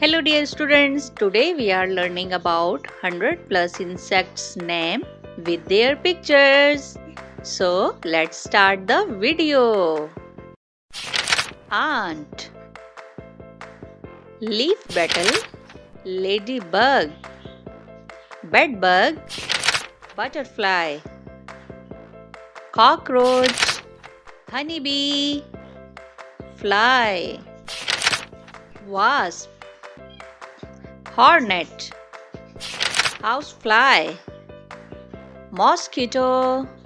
Hello dear students, today we are learning about 100 plus insects name with their pictures. So let's start the video. Ant, leaf beetle, ladybug, bedbug, butterfly, cockroach, honeybee, fly, wasp, hornet, housefly, mosquito,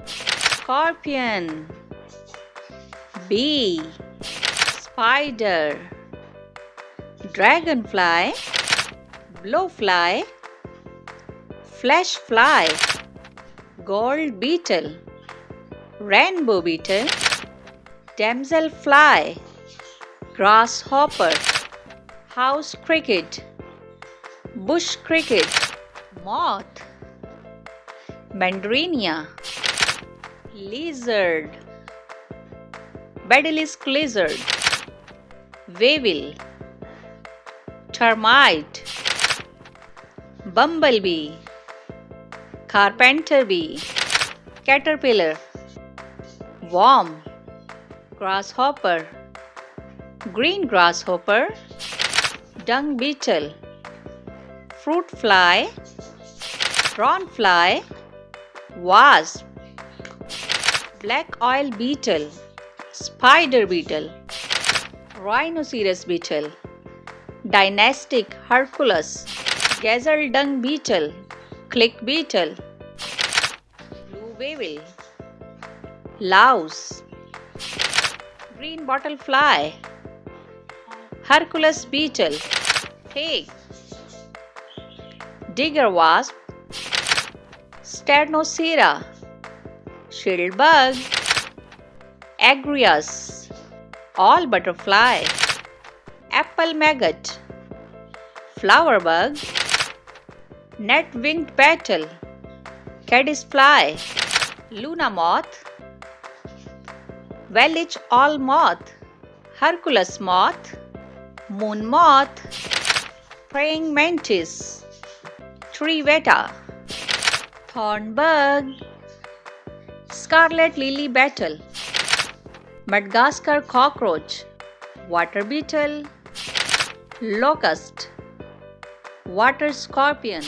scorpion, bee, spider, dragonfly, blowfly, flesh fly, gold beetle, rainbow beetle, damselfly, grasshopper, house cricket, bush cricket, moth, mandarinia, lizard, basilisk lizard, weevil, termite, bumblebee, carpenter bee, caterpillar, worm, grasshopper, green grasshopper, dung beetle, fruit fly, prawn fly, wasp, black oil beetle, spider beetle, rhinoceros beetle, dynastic Hercules, gazelle dung beetle, click beetle, blue weevil, louse, green bottle fly, Hercules beetle, pig, digger wasp, Sternocera, shield bug, Agrius, all butterfly, apple maggot, flower bug, net winged beetle, caddis fly, luna moth, Wellich all moth, Hercules moth, moon moth, praying mantis, Trivetta, thornbug, scarlet lily beetle, Madagascar cockroach, water beetle, locust, water scorpion,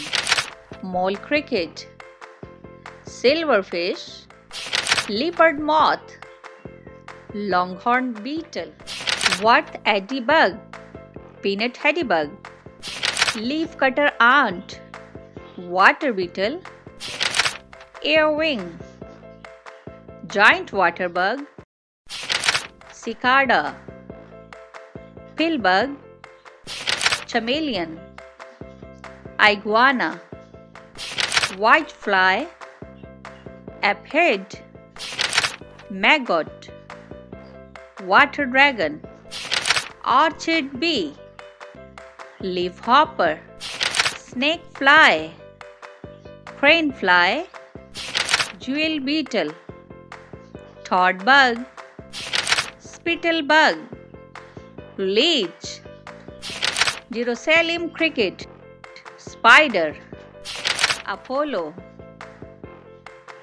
mole cricket, silverfish, leopard moth, longhorn beetle, wart edibug, peanut headybug, leaf cutter ant, water beetle, earwing, giant water bug, cicada, pill bug, chameleon, iguana, white fly, aphids, maggot, water dragon, orchid bee, leaf hopper, snake fly, crane fly, jewel beetle, thought bug, spittle bug, leech, Jerusalem cricket, spider, Apollo,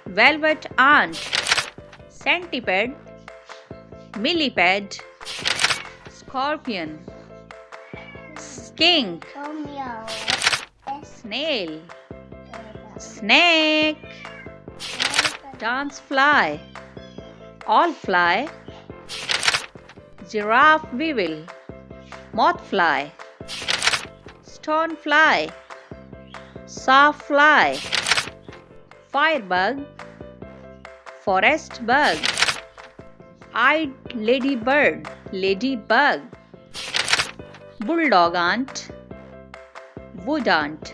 velvet ant, centipede, millipede, scorpion, skink, snail, snake, dance fly, all fly, giraffe weevil, moth fly, stone fly, saw fly, firebug, forest bug, eyed ladybird, ladybug, bulldog ant, wood ant,